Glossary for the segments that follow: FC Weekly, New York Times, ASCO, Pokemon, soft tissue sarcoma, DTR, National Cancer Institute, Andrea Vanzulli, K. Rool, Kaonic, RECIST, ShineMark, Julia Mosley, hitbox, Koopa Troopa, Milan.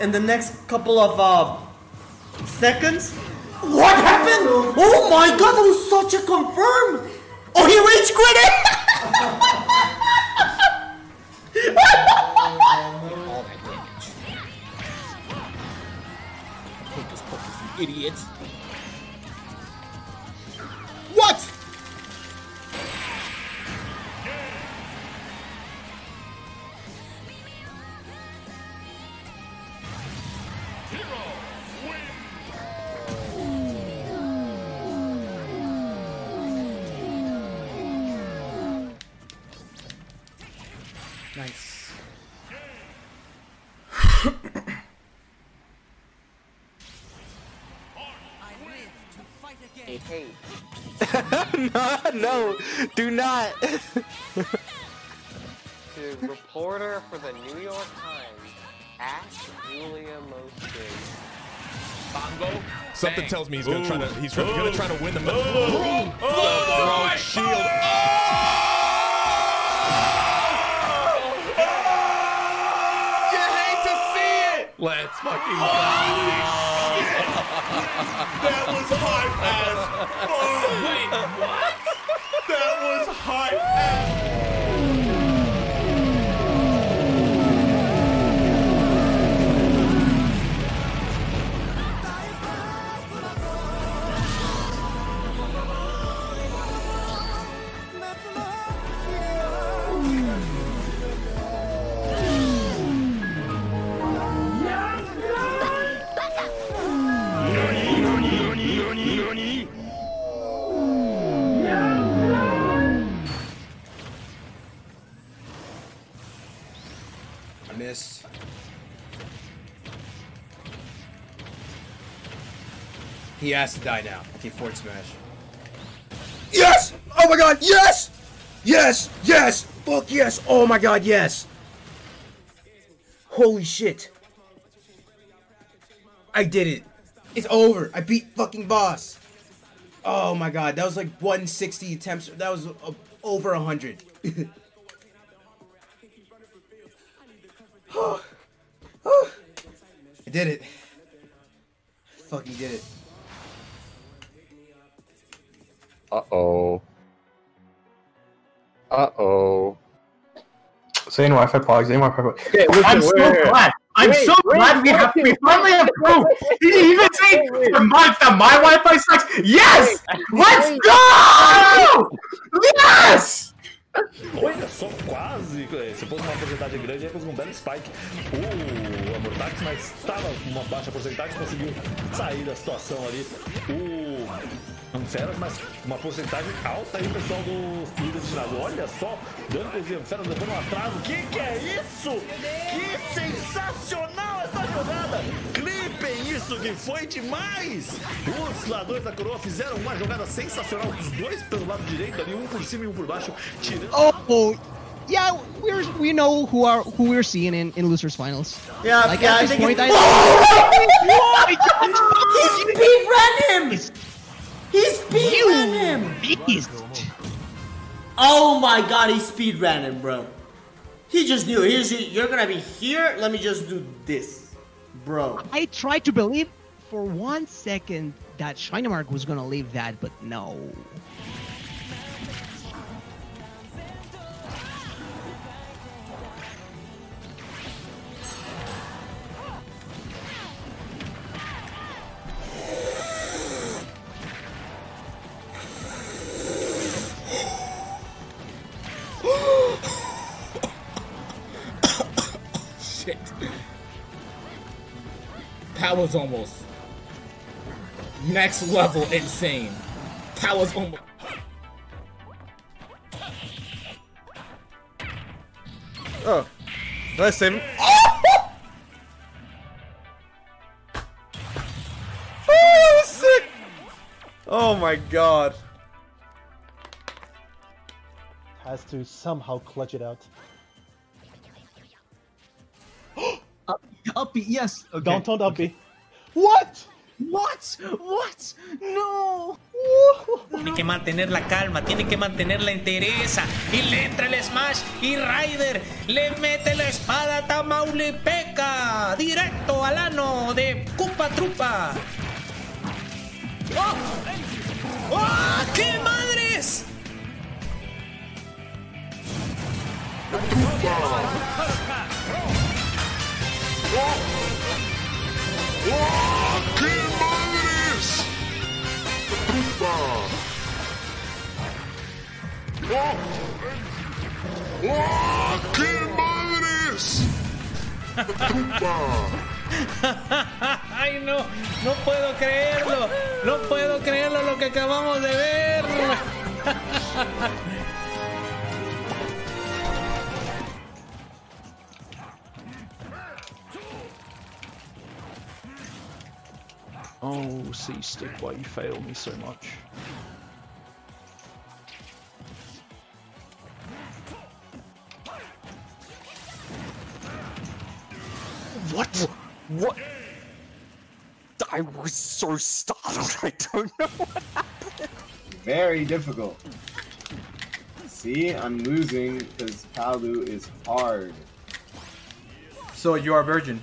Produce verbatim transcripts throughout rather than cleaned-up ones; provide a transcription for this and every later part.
In the next couple of uh, seconds. What happened? Oh my god, that was such a confirm! Oh, he rage quitted! All that damage. Focus, focus, you idiots. What? No, no, do not. To reporter for the New York Times, at Julia Mosley. Bongo. Something Bang. tells me he's gonna Ooh. try to. He's really gonna try to win the. Ooh. Oh, oh, oh, oh, shield. Oh! Let's fucking go. Holy shit! That was hype as fuck! Wait, what? That was hype as Missed. He has to die now. Okay, forward smash. Yes! Oh my god, yes! Yes! Yes! Fuck yes! Oh my god, yes! Holy shit. I did it. It's over. I beat fucking boss. Oh my god, that was like one hundred sixty attempts. That was uh, over one hundred. Oh, oh. I did it. I fucking did it. Uh-oh. Uh-oh. So anyway, Wi-Fi plugs, anyway, Wi-Fi plugs. Okay, listen, I'm so wait, glad. I'm wait, so wait, glad wait, we have we finally have proof. Did you even say for months that my Wi-Fi sucks? Yes! Wait, Let's wait. go! Yes! Olha só, quase! Se fosse uma porcentagem grande, ia conseguir um belo spike. O Amortax, mas estava com uma baixa porcentagem, conseguiu sair da situação ali. O Anferas, mas uma porcentagem alta aí, pessoal, do líder de tirado. Olha só, dando para os Anferas, levando um atraso. Que que é isso? Que sensacional essa jogada! Clipem isso, que foi demais! Os tiradores da coroa fizeram uma jogada sensacional. Os dois pelo lado direito ali, um por cima e um por baixo. Oh, yeah, we're we know who are who we're seeing in in losers finals. Yeah, like yeah, at this I think point, I. He's beaten him. He's beaten him. Beast. Oh my god, he speed ran him, bro. He just knew. Here's you're gonna be here. Let me just do this, bro. I tried to believe for one second that ShineMark was gonna leave that, but no. shit. That was almost next level insane. That was almost. Oh, did I save him? Oh! Oh, that was sick! Oh my god. Has to somehow clutch it out. Up, uppy, yes. Okay. Downtown uppy. Okay. What? What? What? No. Tiene que mantener la calma, tiene que mantener la entereza. Y le entra el smash y Ryder le mete la espada tamaulipeca directo al ano de Koopa Troopa. ¡Oh! ¡Oh! ¡Qué madres! ¡Oh! ¡Qué madres! ¡Oh! ¡Oh! ¡Qué madres! ¡Ay, no! ¡No puedo creerlo! ¡No puedo creerlo lo que acabamos de ver! Oh, C stick, why you fail me so much? What? What? I was so startled, I don't know what happened. Very difficult. See, I'm losing because Palu is hard. So you are a virgin.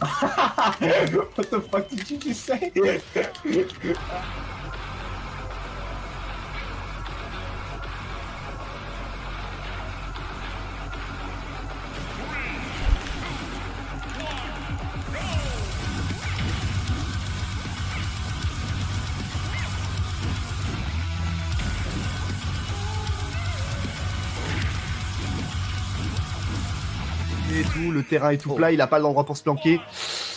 What the fuck did you just say? Et tout, le terrain est tout plat, il n'a pas l'endroit pour se planquer.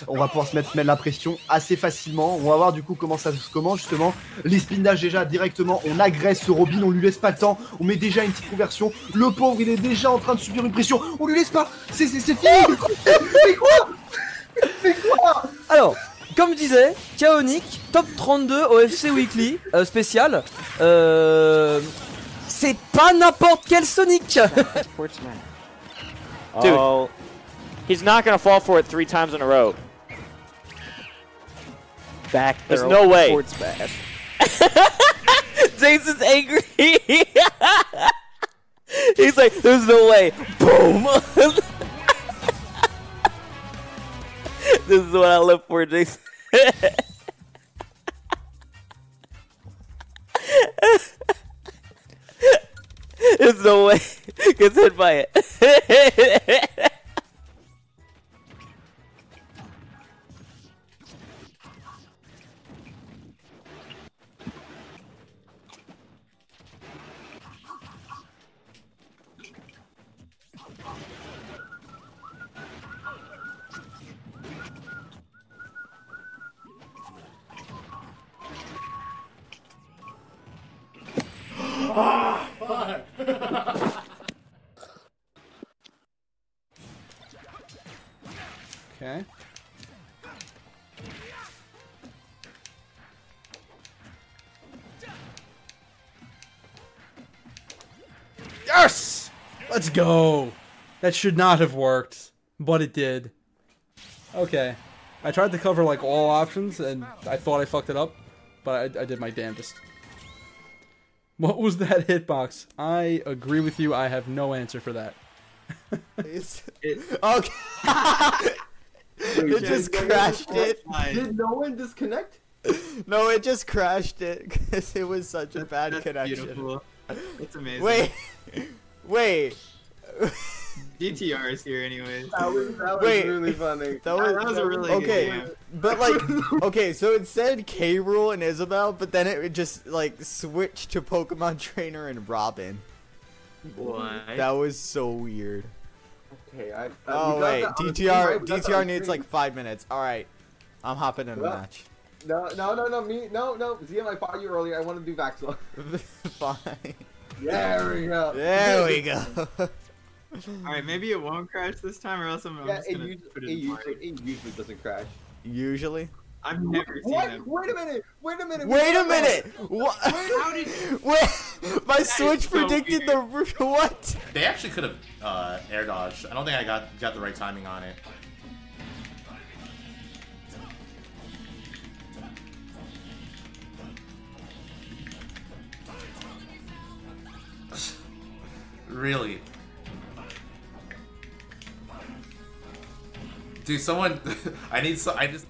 On va pouvoir se mettre, mettre la pression assez facilement. On va voir du coup comment ça se commence justement. Les spin dash déjà directement, on agresse ce Robin, on lui laisse pas le temps. On met déjà une petite conversion. Le pauvre, il est déjà en train de subir une pression. On lui laisse pas. C'est fini. Mais quoi? Mais quoi? Alors, comme disait, Kaonic, top trente-deux au F C Weekly euh, spécial. Euh, C'est pas n'importe quel Sonic. Dude, oh. He's not gonna fall for it three times in a row. Back throw. There's no way. Jason's angry. He's like, there's no way. Boom. This is what I live for, Jason. There's no way. Gets hit by it. Ah, fuck. Okay. Yes! Let's go. That should not have worked, but it did. Okay. I tried to cover like all options and I thought I fucked it up, but I, I did my damnedest. What was that hitbox? I agree with you. I have no answer for that. It's, it, okay. It just crashed it. Did no one disconnect? No, it just crashed it because it was such a bad That's connection. Beautiful. It's amazing. Wait, wait. D T R is here anyways. That was, that was wait, really funny. That was, that was a really okay, good game. But like, okay, so it said K. Rool and Isabel, but then it just like switched to Pokemon Trainer and Robin. What? That was so weird. Okay, I. Uh, oh wait, that, D T R D T R needs like five minutes. All right, I'm hopping in well, a match. No, no, no, no, me, no, no, Z M, I fought you earlier. I want to do Vaxel. Fine. There we go. There we go. All right, maybe it won't crash this time, or else I'm, yeah, I'm just gonna usually, put it, it usually, it usually doesn't crash. Usually. I've never seen what? Him. Wait a minute! Wait a minute! Wait a minute! What? How did you... Wait! My that Switch predicted so the... What? They actually could have uh, air dodged. I don't think I got got the right timing on it. Really? Dude, someone... I need so... I just...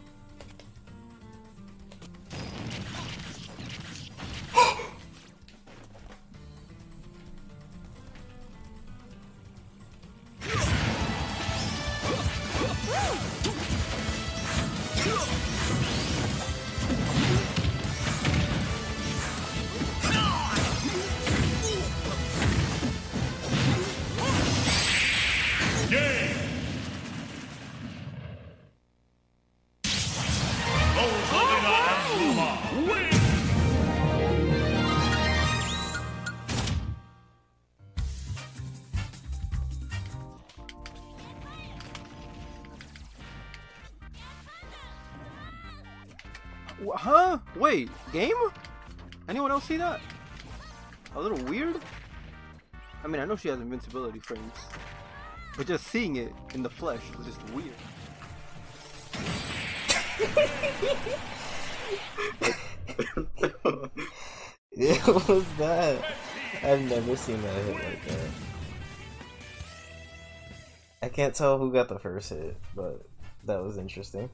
Huh? Wait, game? Anyone else see that? A little weird? I mean, I know she has invincibility frames, but just seeing it in the flesh was just weird. What was that? I've never seen that hit like that. I can't tell who got the first hit, but that was interesting.